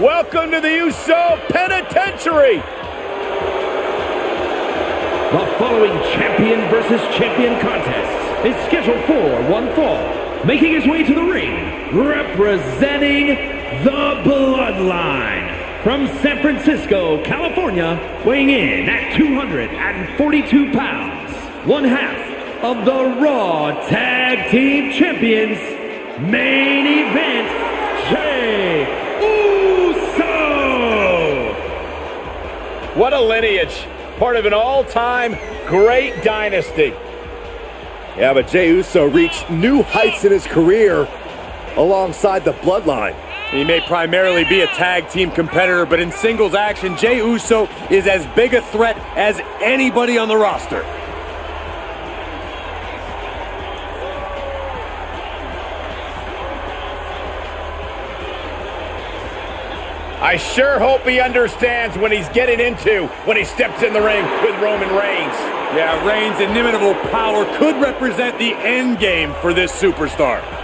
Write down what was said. Welcome to the USO Penitentiary. The following champion versus champion contest is scheduled for one fall. Making his way to the ring, representing the Bloodline. From San Francisco, California, weighing in at 242 pounds. One half of the Raw Tag Team Champions, main event, Jey Uso! What a lineage. Part of an all-time great dynasty. Yeah, but Jey Uso reached new heights in his career alongside the Bloodline. He may primarily be a tag team competitor, but in singles action, Jey Uso is as big a threat as anybody on the roster. I sure hope he understands when he's getting into when he steps in the ring with Roman Reigns. Yeah, Reigns' inimitable power could represent the end game for this superstar.